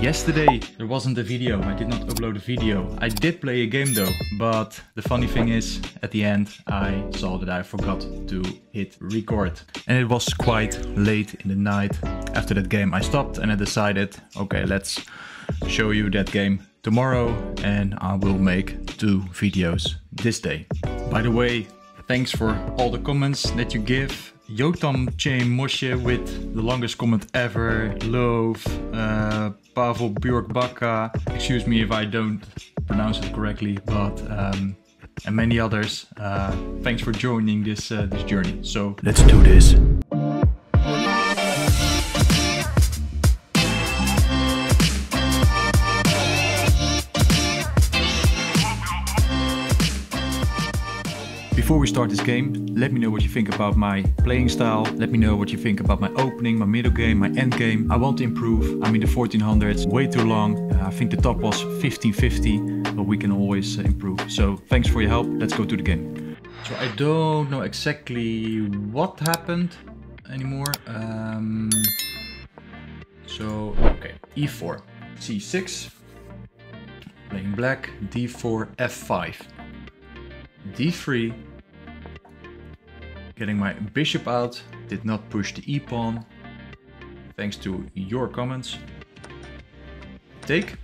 Yesterday there wasn't a video, I did not upload a video. I did play a game though, but the funny thing is, at the end I saw that I forgot to hit record. And it was quite late in the night. After that game I stopped and I decided, okay, let's show you that game tomorrow and I will make 2 videos this day. By the way, thanks for all the comments that you give. Jotam Chain Moshe with the longest comment ever, Love, Pavel Björk Baka, excuse me if I don't pronounce it correctly, but and many others. Thanks for joining this journey. So let's do this. Before we start this game, let me know what you think about my playing style. Let me know what you think about my opening, my middle game, my end game. I want to improve. I mean, the 1400's way too long. I think the top was 1550, but we can always improve. So thanks for your help. Let's go to the game. So I don't know exactly what happened anymore. Okay, E4, C6, playing black, D4, F5, D3. Getting my bishop out, did not push the e-pawn, thanks to your comments. Take,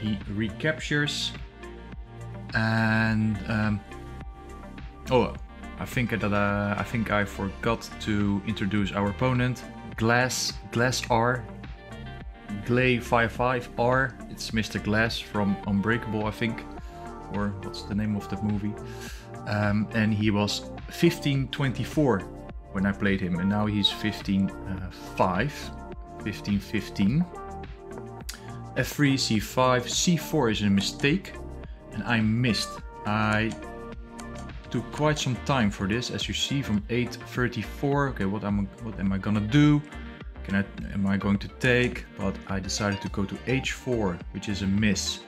he recaptures, and I think I forgot to introduce our opponent. Glass R Glay 55 R. It's Mr. Glass from Unbreakable, I think, or what's the name of that movie. And he was 1524 when I played him, and now he's 1515. F3, C5, C4 is a mistake, and I missed. I took quite some time for this, as you see, from 834. Okay, what am I gonna do? Am I going to take? But I decided to go to H4, which is a miss.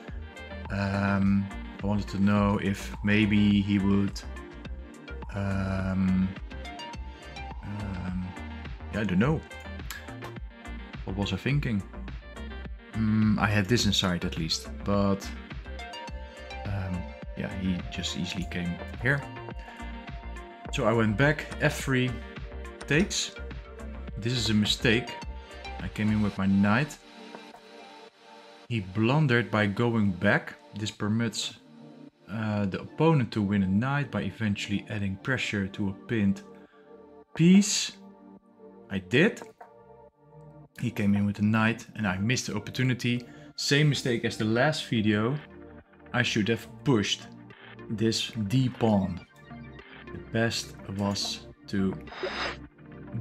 I wanted to know if maybe he would, I don't know, what was I thinking? I had this inside at least, but yeah, he just easily came here. So I went back, F3, takes. This is a mistake. I came in with my knight. He blundered by going back. This permits the opponent to win a knight by eventually adding pressure to a pinned piece. I did. He came in with a knight and I missed the opportunity. Same mistake as the last video. I should have pushed this D pawn. The best was to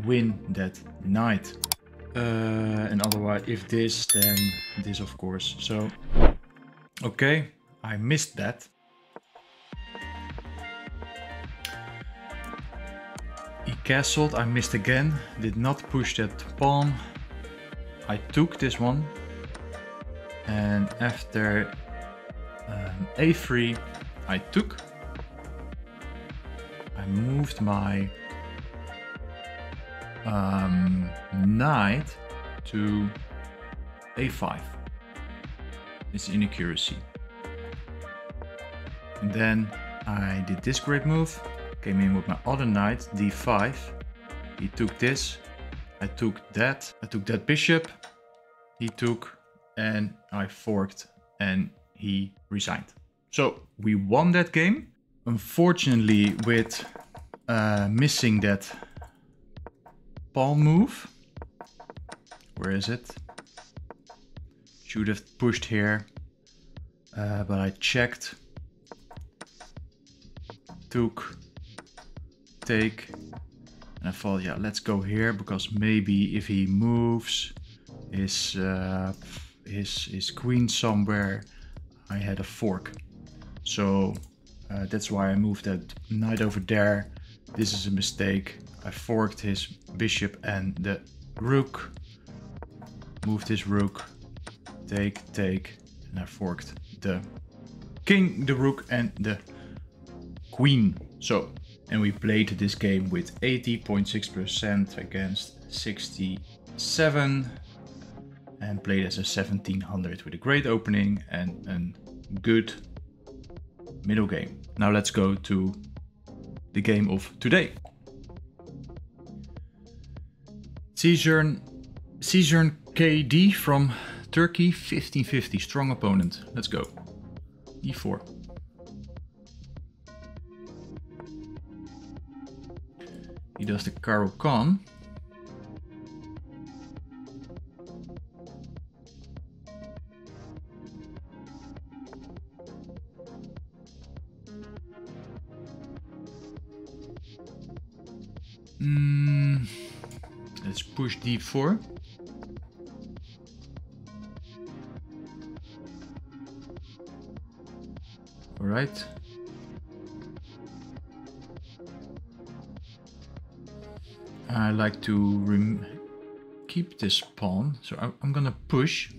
win that knight. And otherwise, if this, then this, of course. So, okay, I missed that. He castled, I missed again, did not push that pawn. I took this one. And after A3, I took. I moved my knight to A5. It's inaccuracy. And then I did this great move, came in with my other knight, D5. He took this, I took that bishop, he took, and I forked and he resigned. So we won that game. Unfortunately, with missing that pawn move. Where is it? Should have pushed here, but I checked, took, take, and I thought, yeah, let's go here, because maybe if he moves his queen somewhere, I had a fork. So that's why I moved that knight over there. This is a mistake. I forked his bishop and the rook, moved his rook. Take, take, and I forked the king, the rook, and the queen. So, and we played this game with 80.6% against 67. and played as a 1700 with a great opening and a good middle game. Now let's go to the game of today. Cizurn KD from Turkey, 1550, strong opponent. Let's go. E4. He does the Karo Khan. Let's push D4. All right. I like to keep this pawn, so I'm gonna push.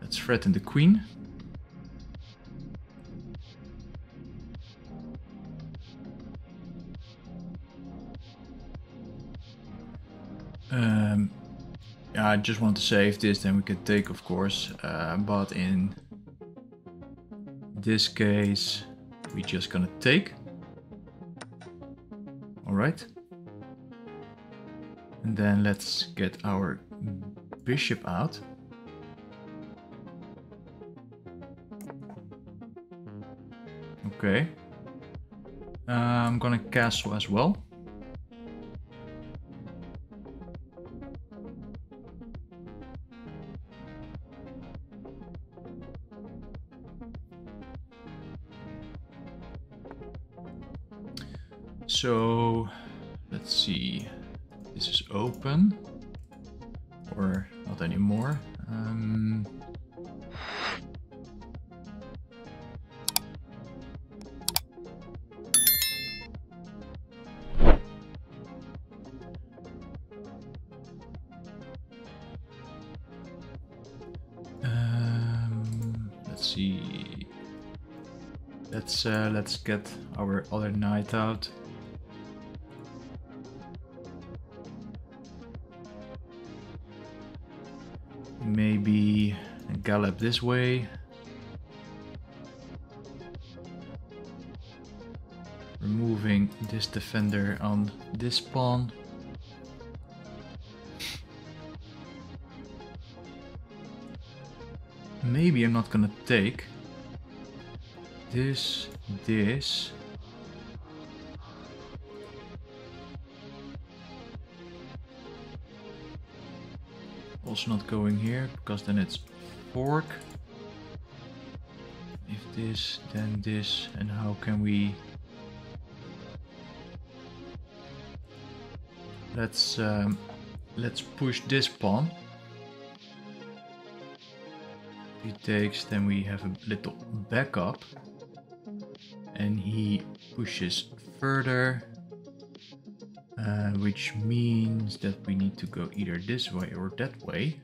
Let's threaten the queen. I just want to save this, then we can take, of course, but in this case we're just gonna take. All right, and then let's get our bishop out. Okay, I'm gonna castle as well. So let's see, this is open or not anymore. Let's see. Let's get our other knight out. Maybe gallop this way. Removing this defender on this pawn. Maybe I'm not gonna take this. Also not going here, because then it's fork. If this, then this, and how can we... let's push this pawn. He takes, then we have a little backup, and he pushes further, which means that we need to go either this way or that way.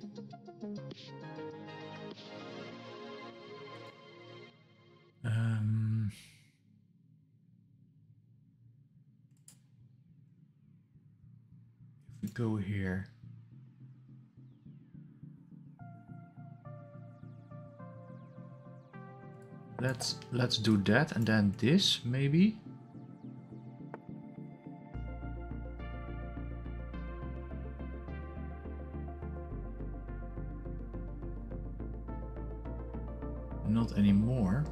If we go here. Let's do that, and then this maybe. Not anymore.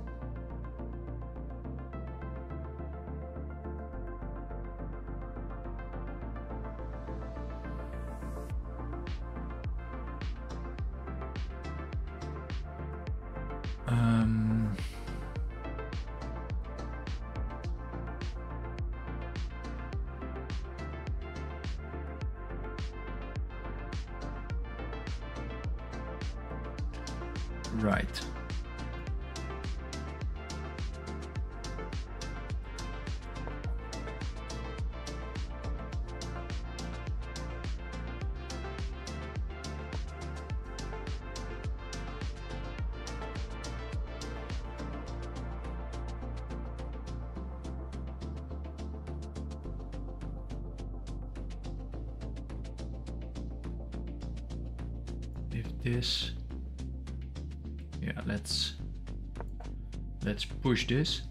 Right. with this. Yeah, let's push this.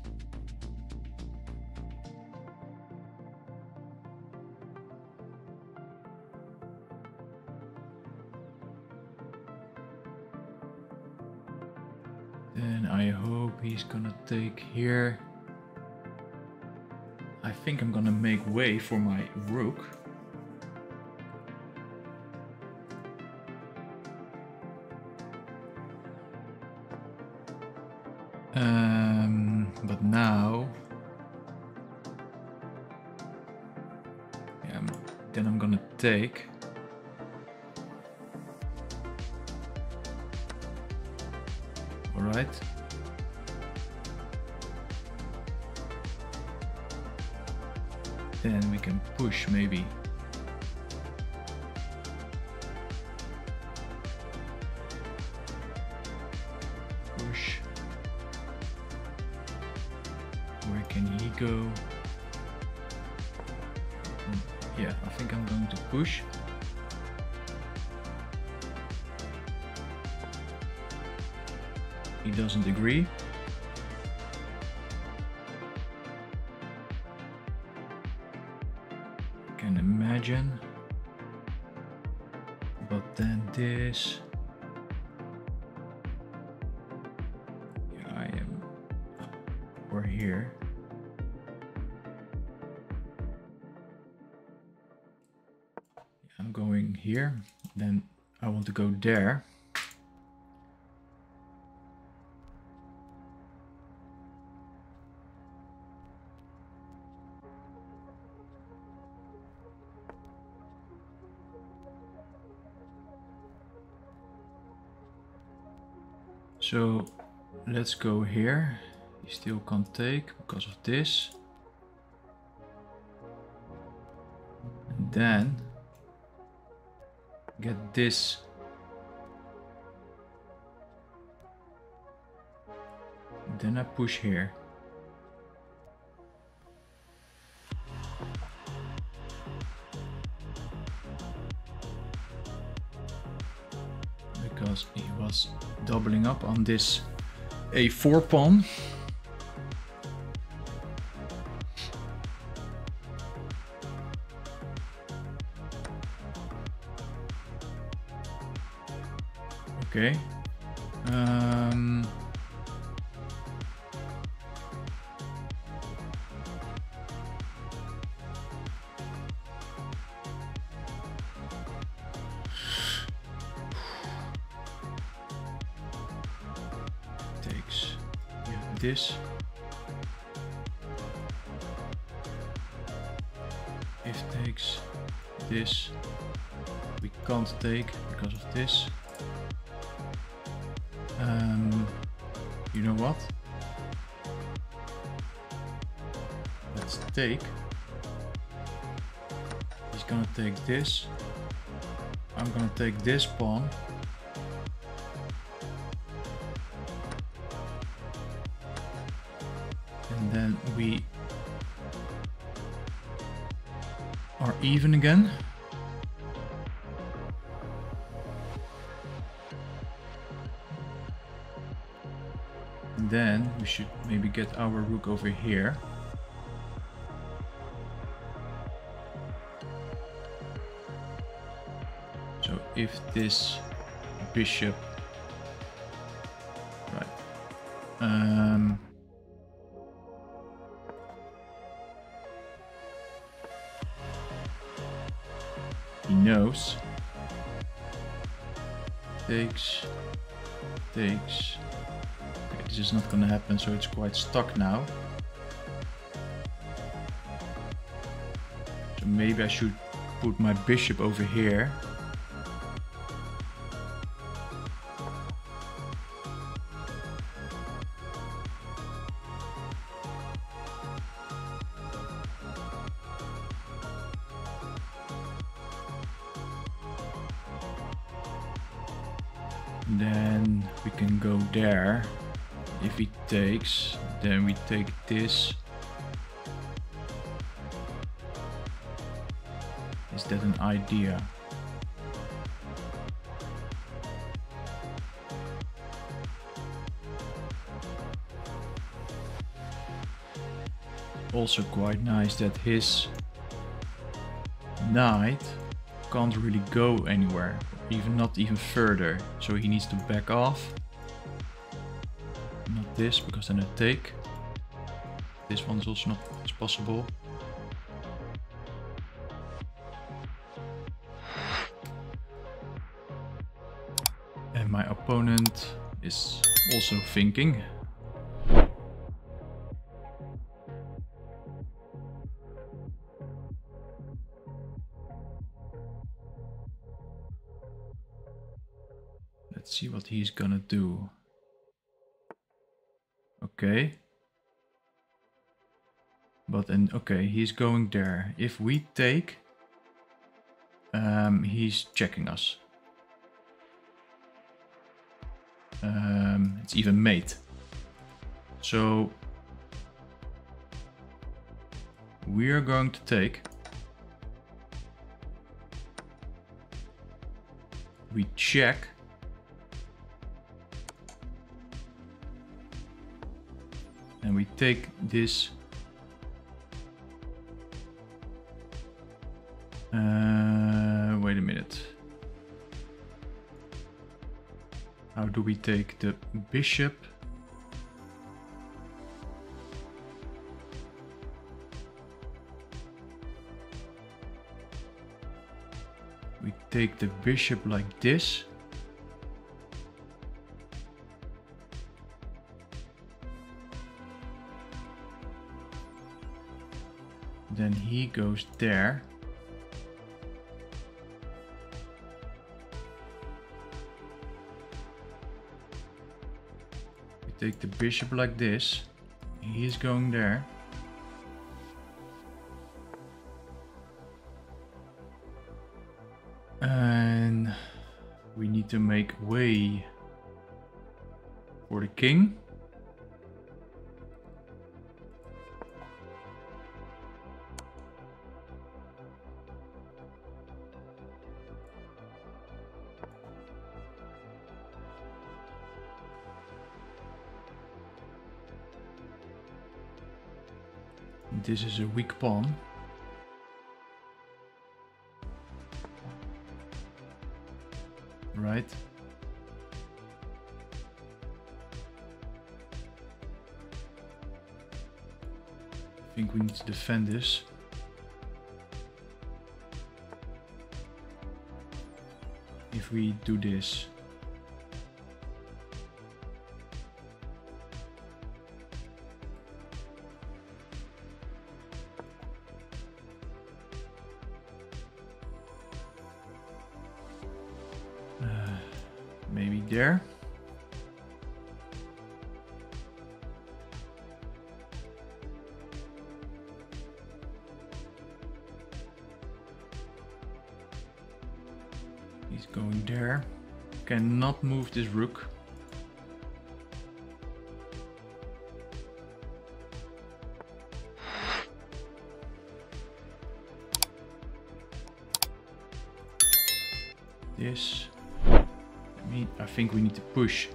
Then I hope he's gonna take here. I think I'm gonna make way for my rook. But now, yeah, then I'm gonna take. All right. Then we can push maybe. Push. Where can he go? Yeah, I think I'm going to push. He doesn't agree. Can imagine. But then this, yeah, I am, we're here. I'm going here, then I want to go there. So let's go here. He still can't take because of this. And then get this. And then I push here. He was doubling up on this a4 pawn. Okay. This, if takes this, we can't take because of this. You know what? Let's take. He's gonna take this. I'm gonna take this pawn. Then we are even again. And then we should maybe get our rook over here. So if this bishop, right. Knows, takes. Okay, this is not gonna happen, so it's quite stuck now. So maybe I should put my bishop over here. Then we can go there. If he takes, then we take this. Is that an idea? also quite nice that his knight can't really go anywhere, even not even further, so he needs to back off. Not this, because then I take. This one is also not possible. And my opponent is also thinking. Let's see what he's gonna do. Okay. But and okay, he's going there. If we take, he's checking us. It's even mate. So we are going to take. We check. And we take this wait a minute, how do we take the bishop? We take the bishop like this. Then he goes there. We take the bishop like this. He is going there. And we need to make way for the king. This is a weak pawn. Right. I think we need to defend this. If we do this. Maybe there. He's going there. Cannot move this rook. This. I think we need to push.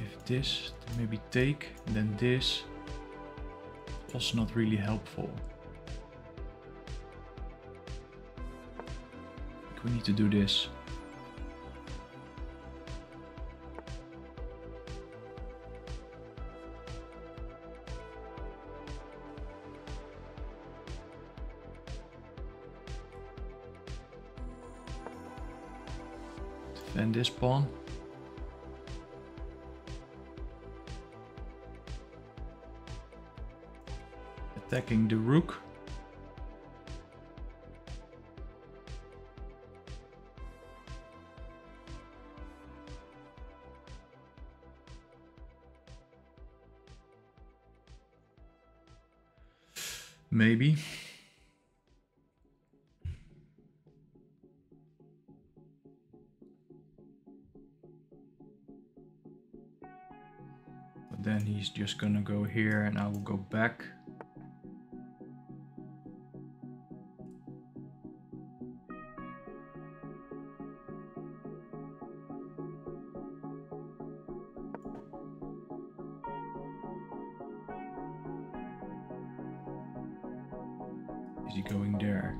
If this, then maybe take, then this. Also not really helpful. I think we need to do this. And this pawn. Attacking the rook. Maybe. Then he's just gonna go here and I will go back. you going there,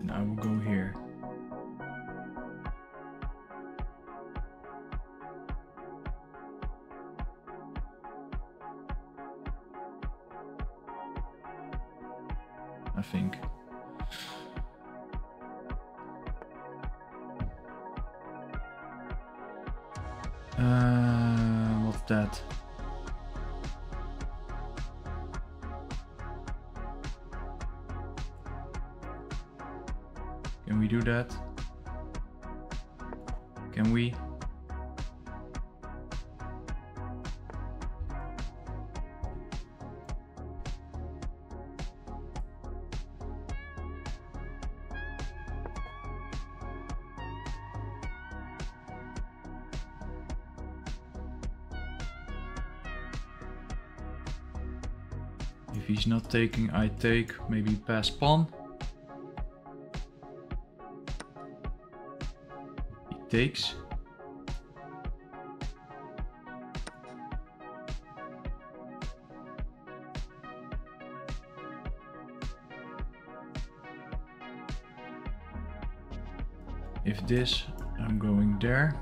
and I will go here. I think. What's that? Can we do that? Can we? If he's not taking, I take, maybe pass pawn. He takes. If this, I'm going there.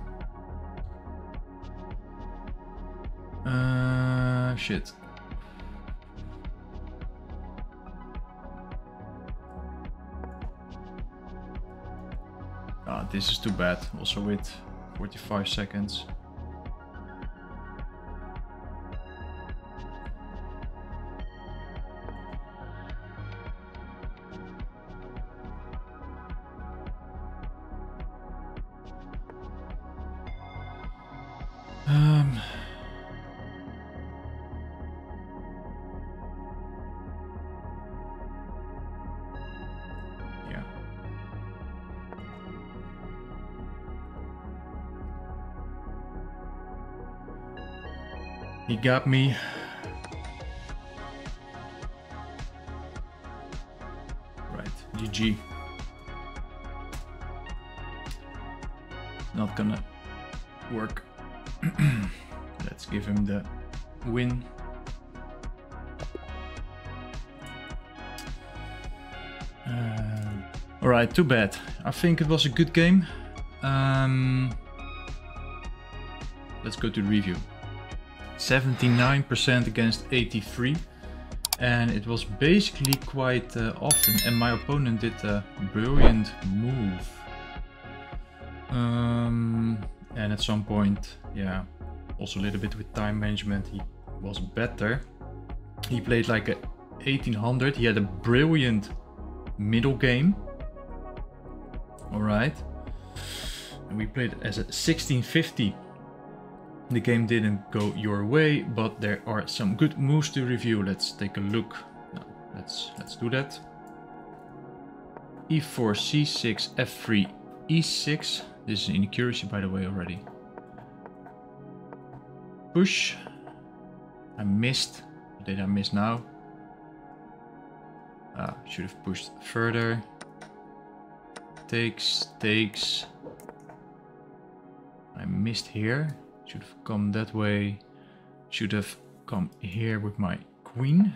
Shit. This is too bad, also with 45 seconds. He got me. Right, GG. Not gonna work. Let's give him the win. Alright, too bad. I think it was a good game. Let's go to the review. 79% against 83, and it was basically quite often, and my opponent did a brilliant move, and at some point, yeah, also a little bit with time management, he was better. He played like a 1800, he had a brilliant middle game, alright, and we played as a 1650. The game didn't go your way, but there are some good moves to review. Let's take a look. No, let's do that. E4, C6, F3, E6. This is an inaccuracy, by the way, already. Push. I missed. Did I miss now? Ah, should have pushed further. Takes, takes. I missed here. Should have come that way. Should have come here with my queen.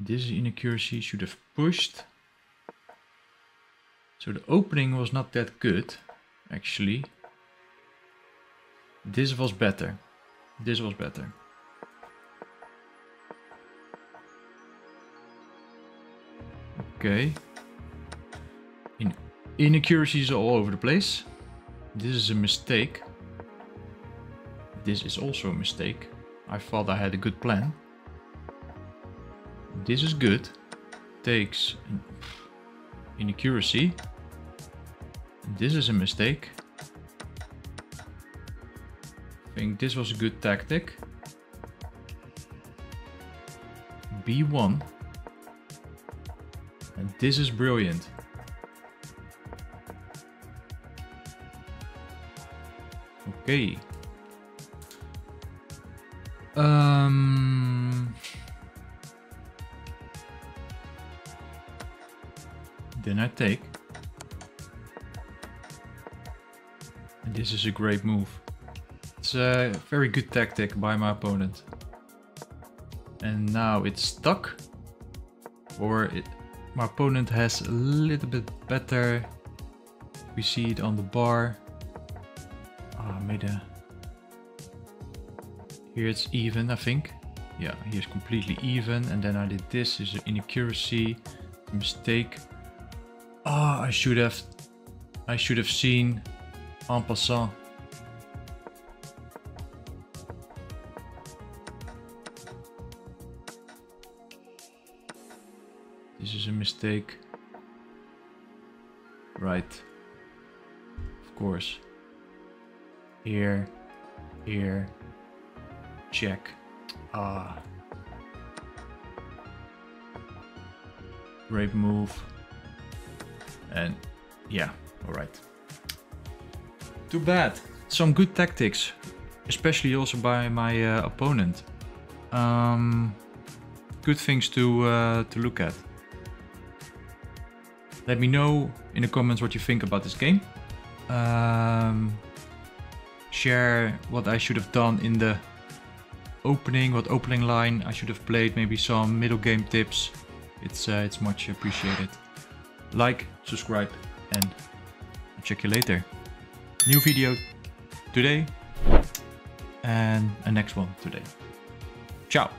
This inaccuracy should have pushed. So the opening was not that good, actually. This was better. This was better. Okay. Inaccuracies are all over the place. This is a mistake. This is also a mistake. I thought I had a good plan. This is good. Takes inaccuracy. This is a mistake. I think this was a good tactic. B1. And this is brilliant. Okay. Then I take. And this is a great move. It's a very good tactic by my opponent. And now it's stuck. Or my opponent has a little bit better. We see it on the bar. Ah, here it's even, I think. Yeah, here's completely even. And then I did this. This is an inaccuracy, a mistake. Ah, I should have seen en passant. This is a mistake. Right. Of course. Here. Here. Check. Ah. Great move. And yeah, alright. Too bad. Some good tactics. Especially also by my opponent. Good things to look at. Let me know in the comments what you think about this game. Share what I should have done in the opening, what opening line I should have played, maybe some middle game tips. It's much appreciated. Like, subscribe, and I'll check you later. New video today and a next one today. Ciao.